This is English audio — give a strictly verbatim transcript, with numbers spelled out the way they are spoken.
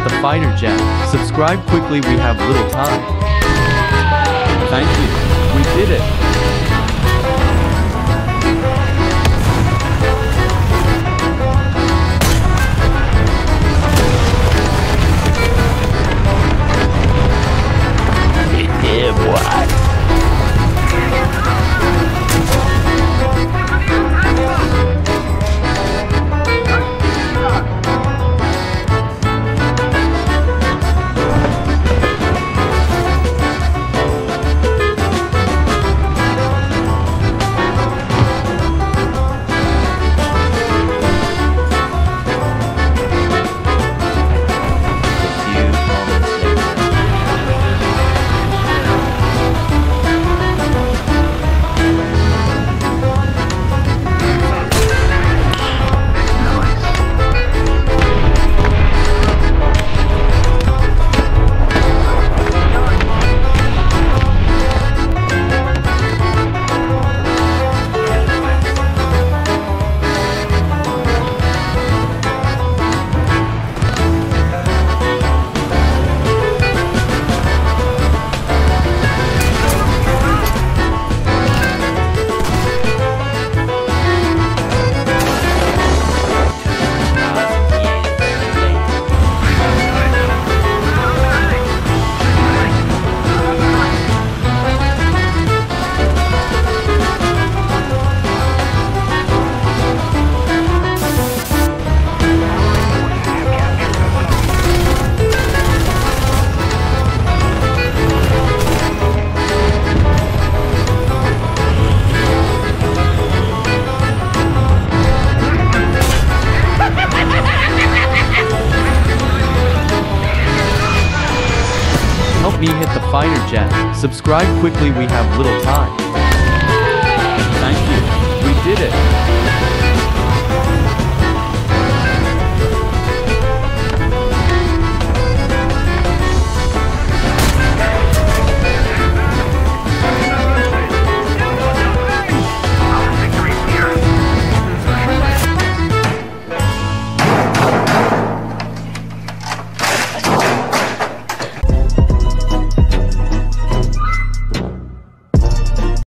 hit the fighter jet. Subscribe quickly, we have little time. Thank you. We did it. Yeah, boy. Help me hit the fighter jet. Subscribe quickly, we have little time. Thank you. We did it.